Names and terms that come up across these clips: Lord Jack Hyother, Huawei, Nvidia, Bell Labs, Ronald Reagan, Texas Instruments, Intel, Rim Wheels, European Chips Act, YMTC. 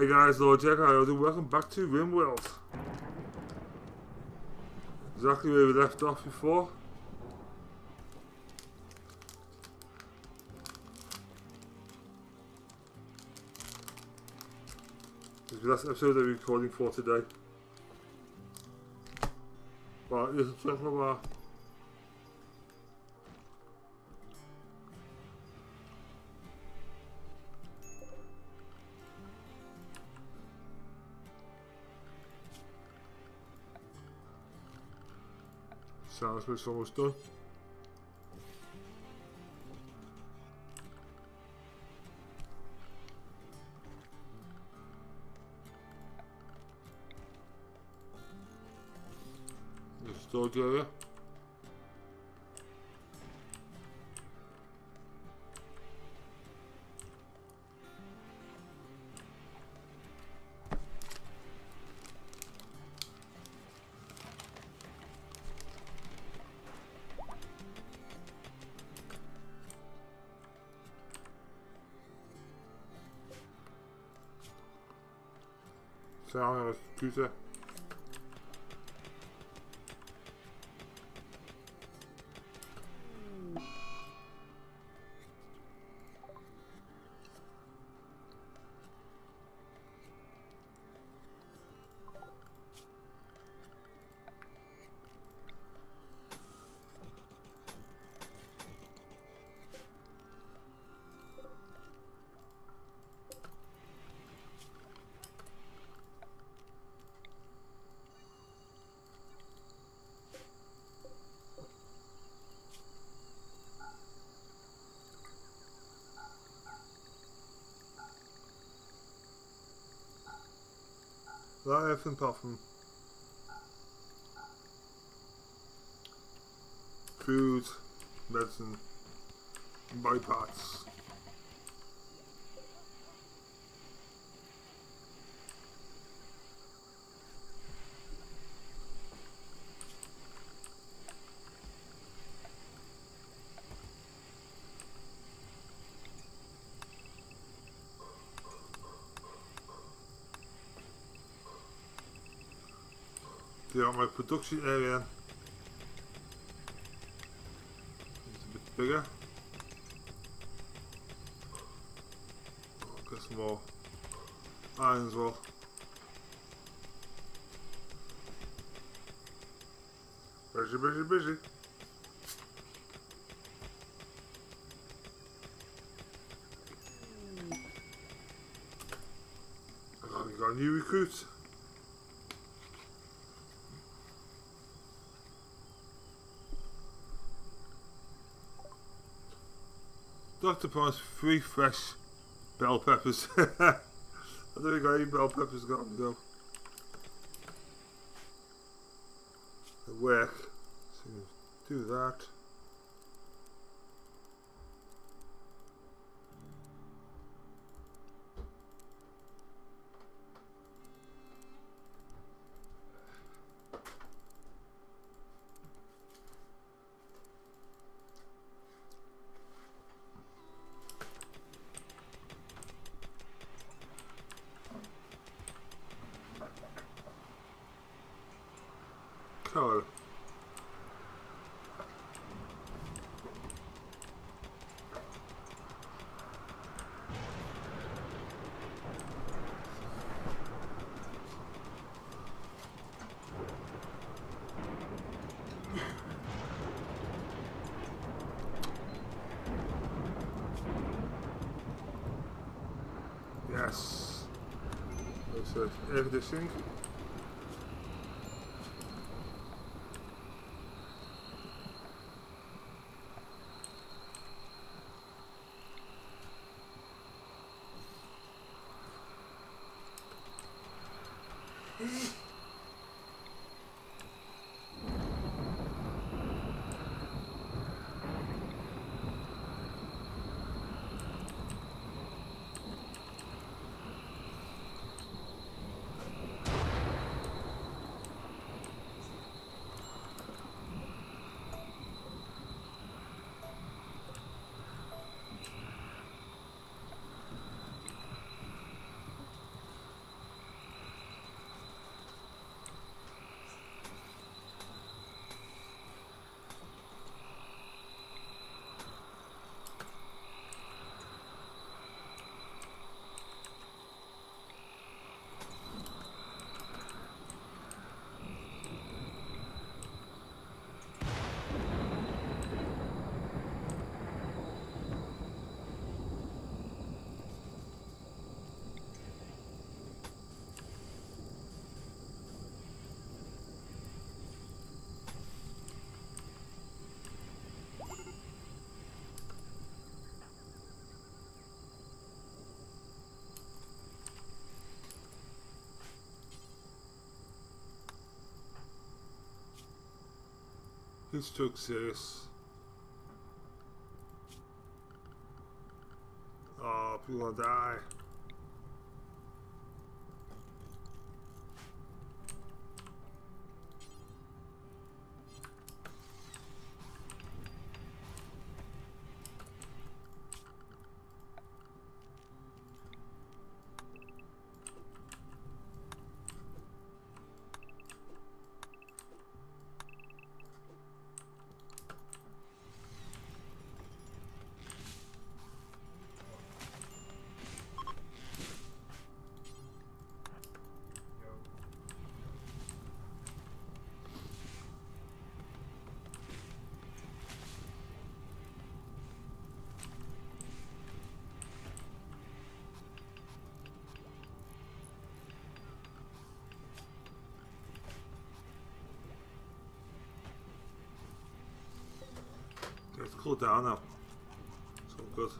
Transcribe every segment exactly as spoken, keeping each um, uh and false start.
Hey guys, Lord Jack Hyother, welcome back to Rim Wheels. Exactly where we left off before. This is the last episode that we're recording for today. Right, here's a check of our sounds like it's almost done. The storage area. Sound on a computer. That everything apart from food, medicine, and body parts. Yeah, my production area is a bit bigger. I'll get some more iron as well. Busy, busy, busy. I've got a new recruit. Doctor promised three fresh bell peppers. I don't think I got any bell peppers got them though. They work. So do that. Hello. Yes. That's it. Air conditioning. is to exist. Oh, people are gonna die. It's cooled down now. It's all good.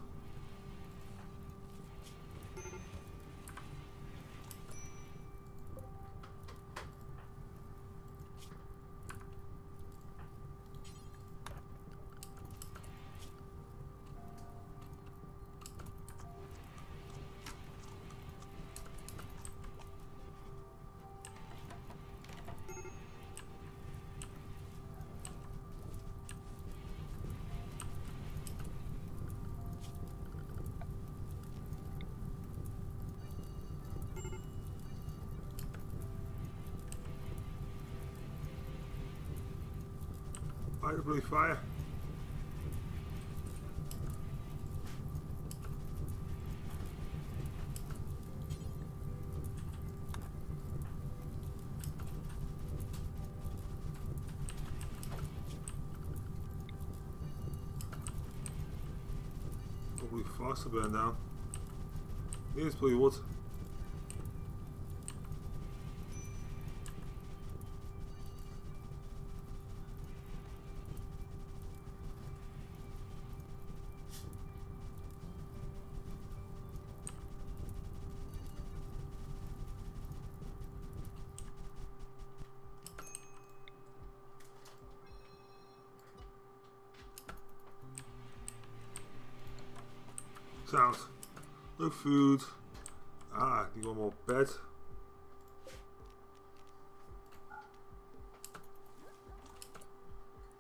I really fire. Probably fast to burn down. Here's probably wood. Sounds. No food. Ah, need one more bed.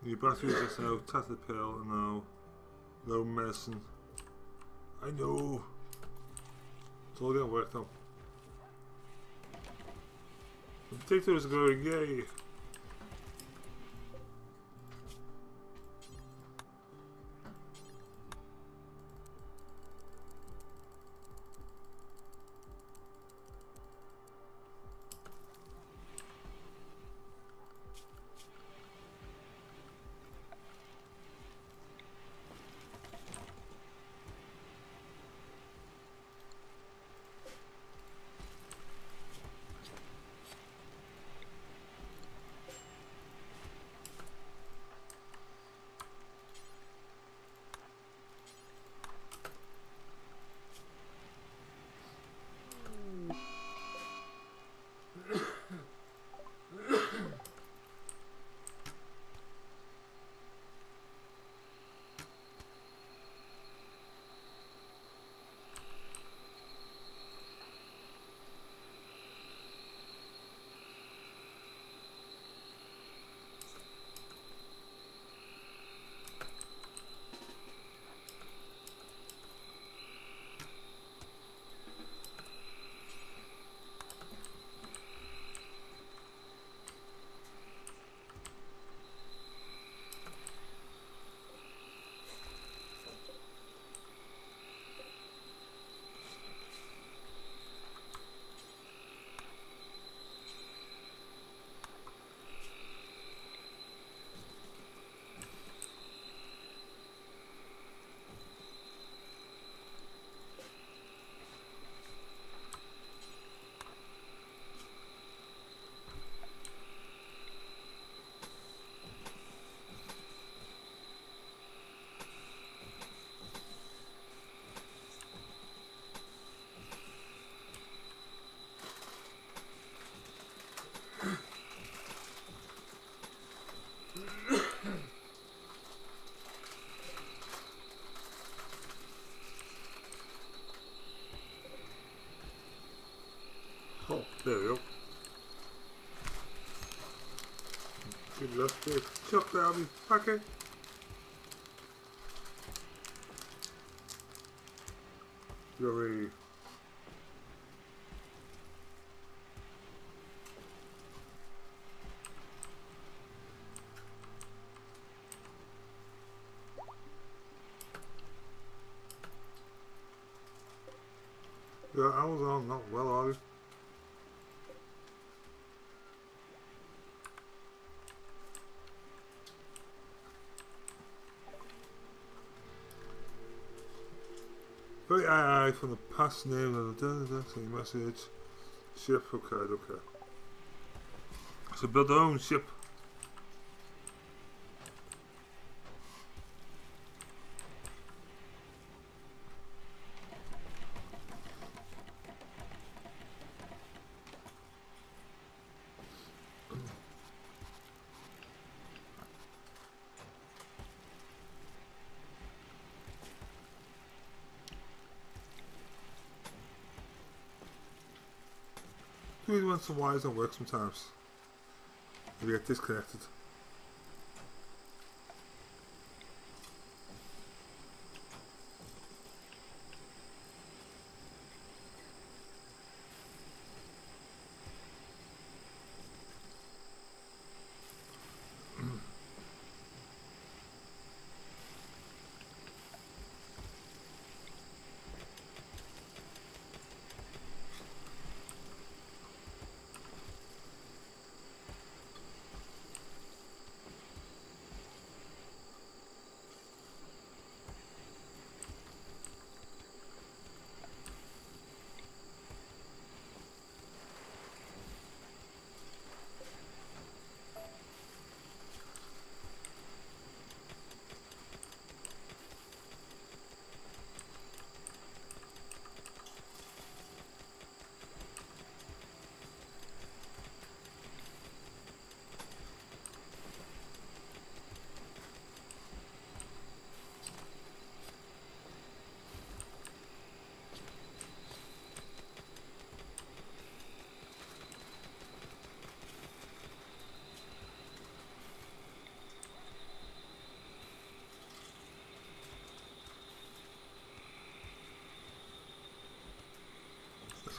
Need batteries, no tattered pill, no. No medicine. I know. It's all gonna work though. The potato is going, yay! Oh, there you go. He left it just out of his pocket. Very... Yeah, I was on not well, are you? Very aye, aye from the past name and the same message. Ship, okay, okay. So build our own ship. Really want some wires don't work sometimes. We get disconnected.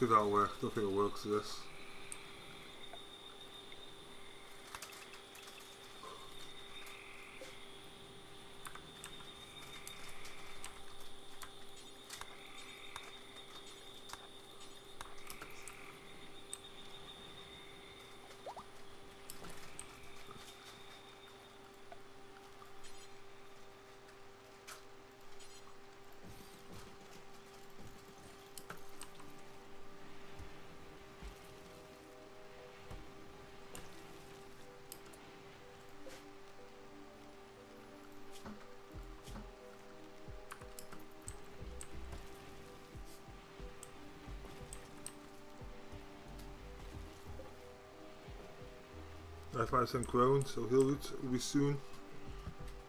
See if that'll work. I don't think it works with this. five percent grown, so Hill Root will be soon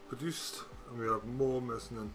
produced, and we have more messing in.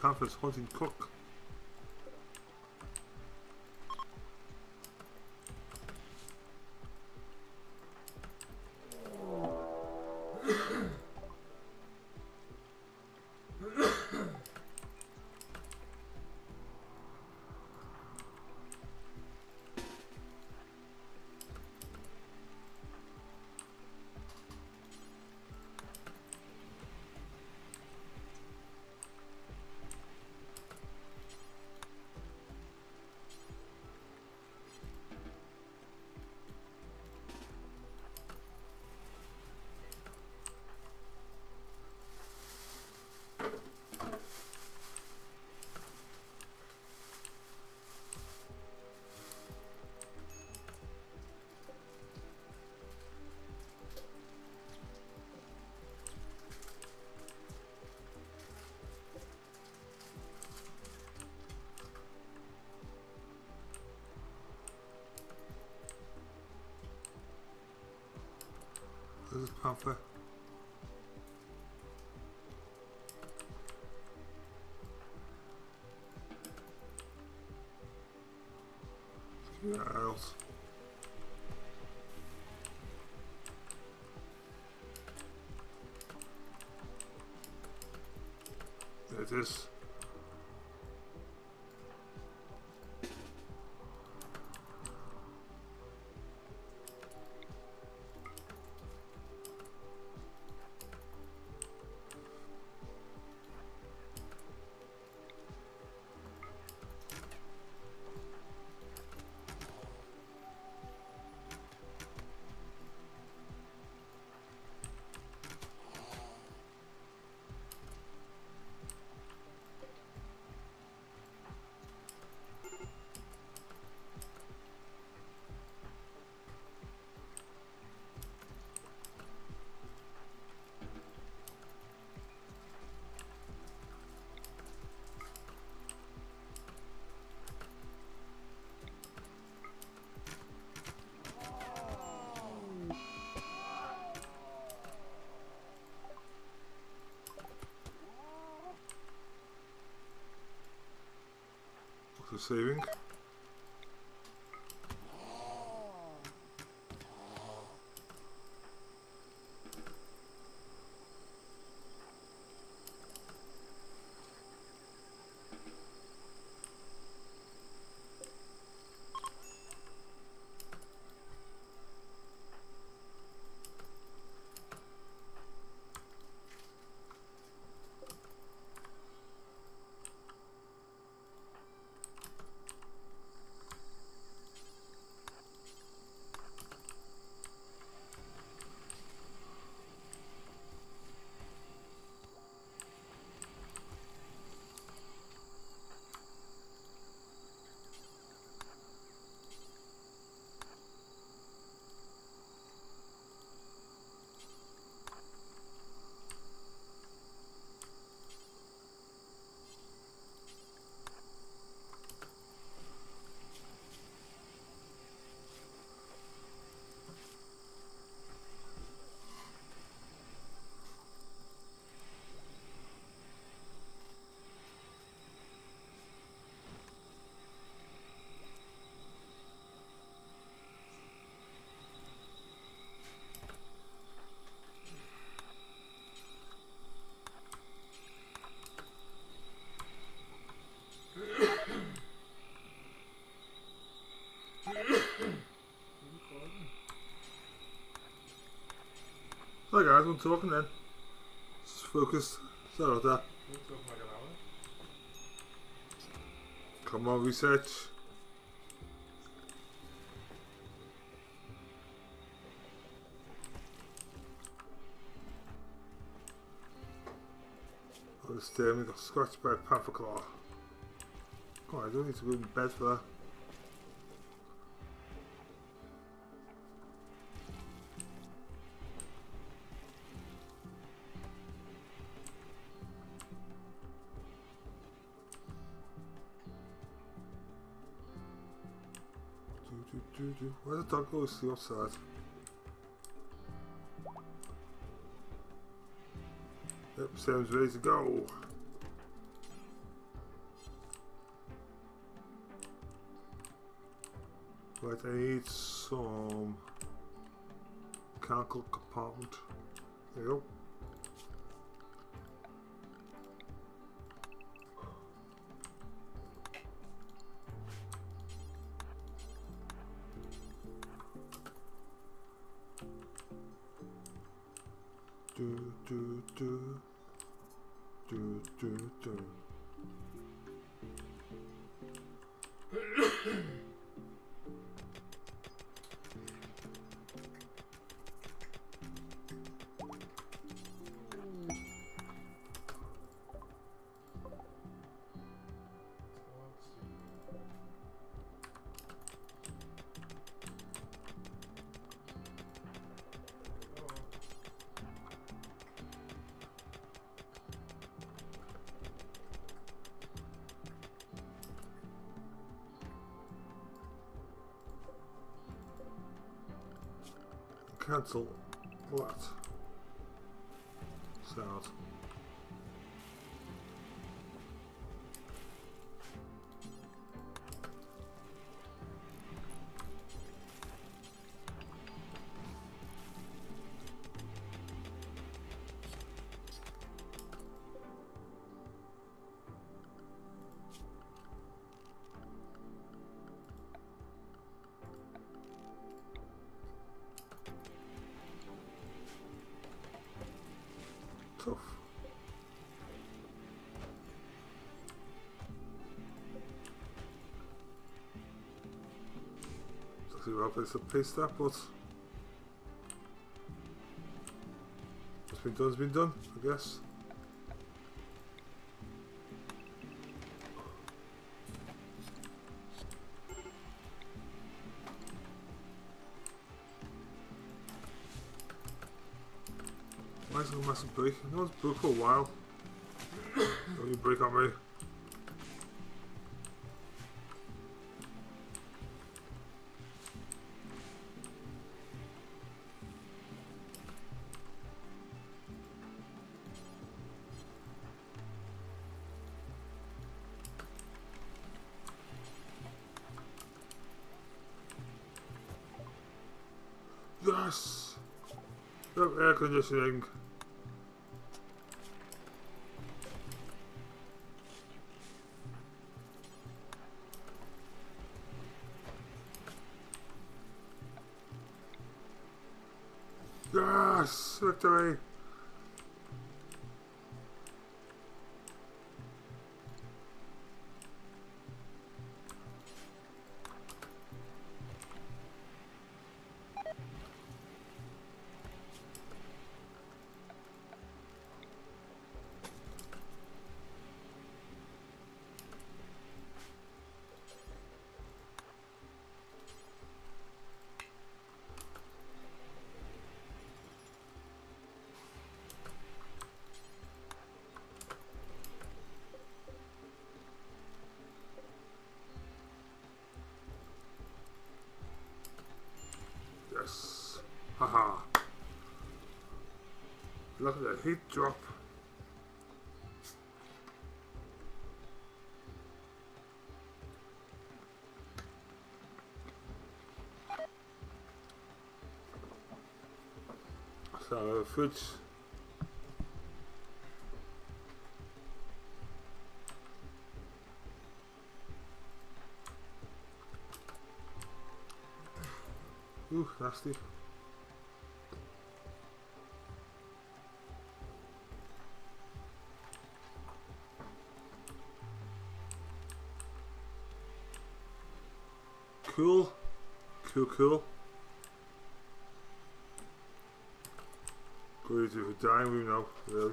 Panther's hunting cook. of Alpha. Let's get else. There it is. Saving. Hi guys, I'm talking then. Just focus. Sorry about that. Come on, research. Oh, this damn, we got scratched by a panther claw. Come on, I don't need to go in bed for that. Where the dog goes to the outside. Yep, Sam's ready to go. Right, I need some mechanical compound. There you go. Cancel. What? Start. Well placed to paste that, but what's been done's been done, I guess. Why is there a massive break? No one's broke for a while. Don't you break on me. Yes! No air conditioning. Yes! Victory! Haha. Look at that heat drop. So, fridge. Ooh, nasty. Cool, cool, cool. Great for dining room now, really.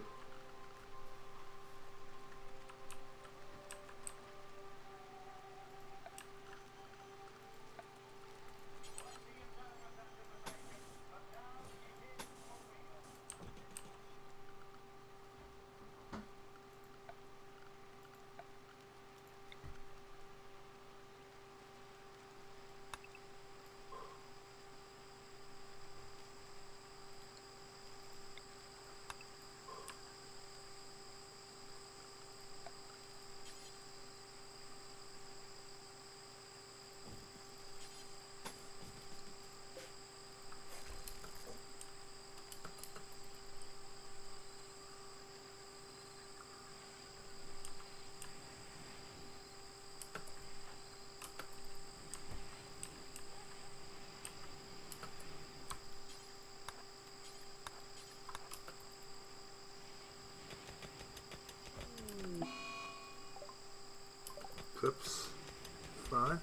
Oops, fine.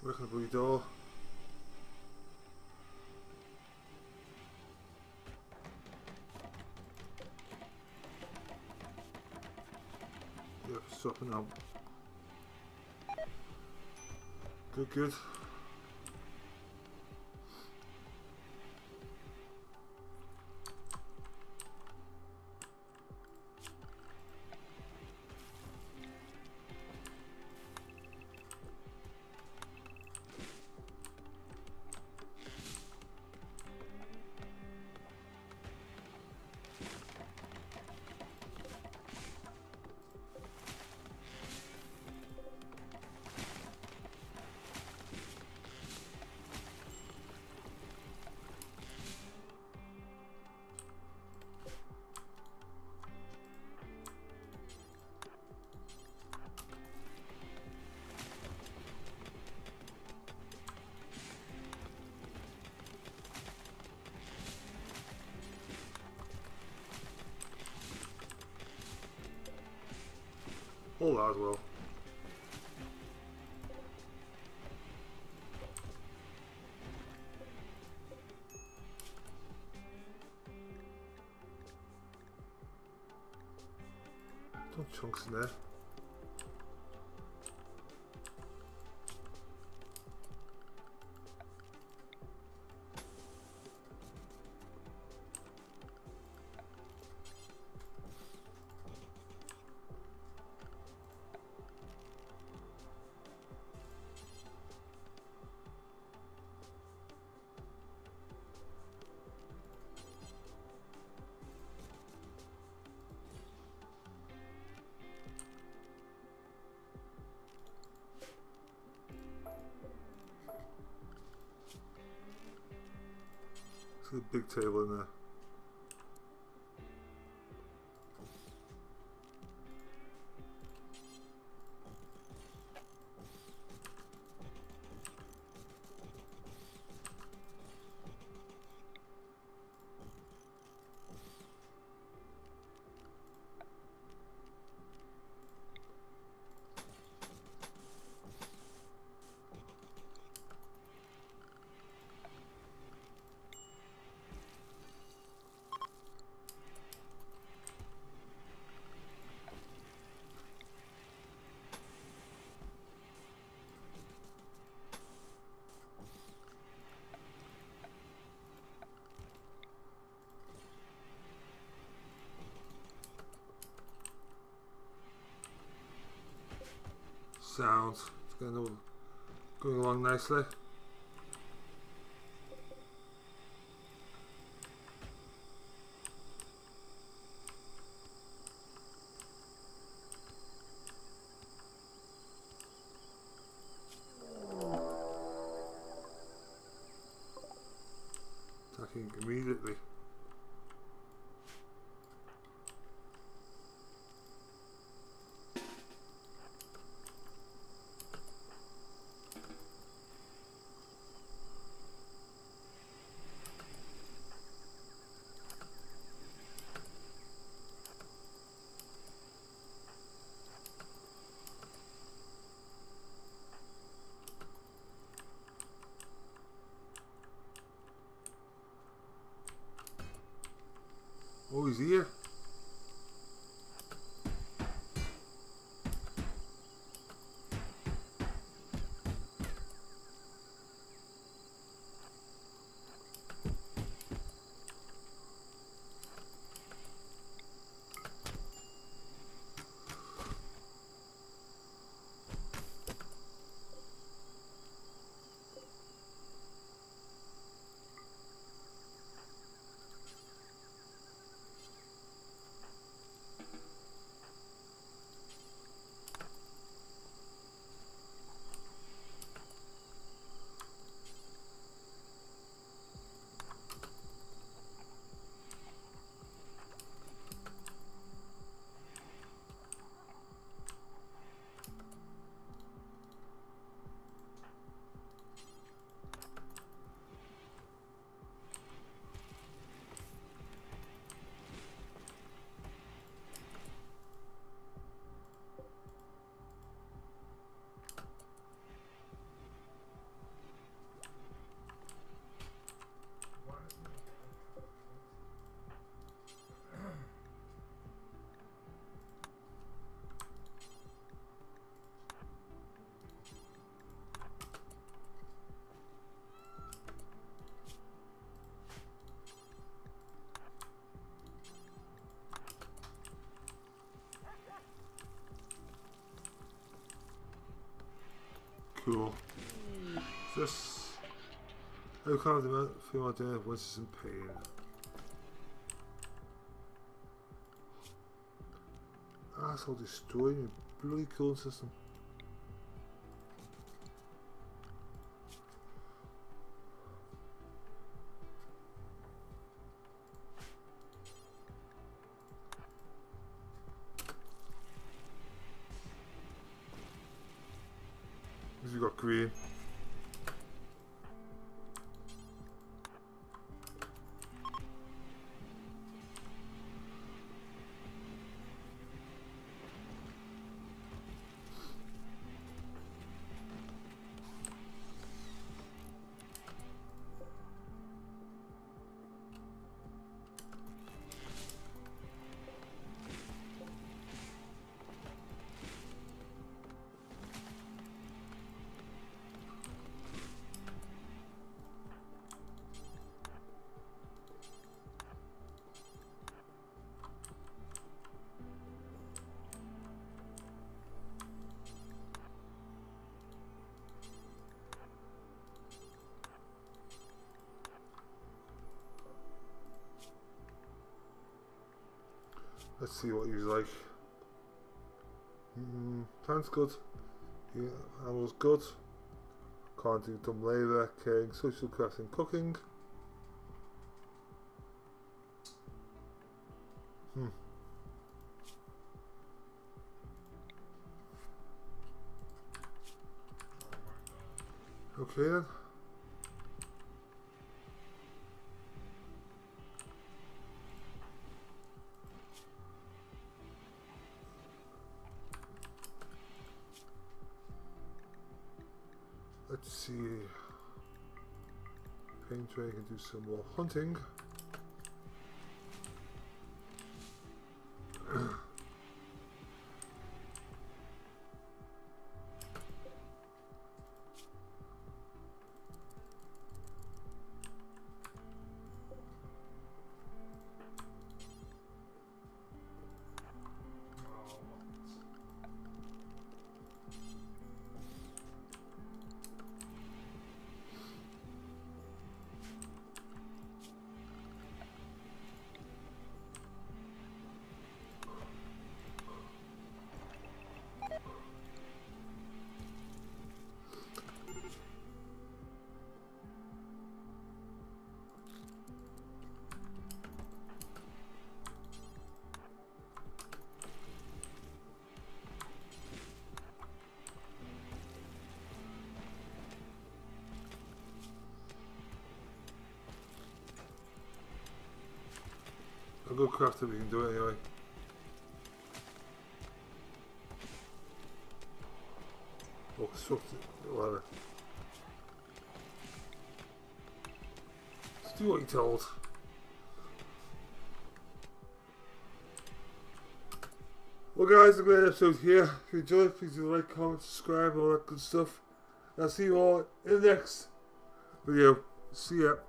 Terug naar de boeidoor. Even stoppen nou. Good, good. All that well. Some chunks in there. There's a big table in there. Sounds. It's going, all, going along nicely. Attacking immediately. Oh, he's here. cool. This I can't feel my death once it's in pain. Asshole destroying your bloody cooling system. We got green. Let's see what he's like. Mm, plant's good. Yeah, animal's good. Can't do dumb labour, caring, social crafting, cooking. Hmm. Okay then. Let's see. Painter can do some more hunting. A good crafter, we can do it anyway. Or construct it, whatever. Just do what you're told. Well guys, a great episode here. If you enjoyed, please do like, comment, subscribe, all that good stuff. And I'll see you all in the next video. See ya.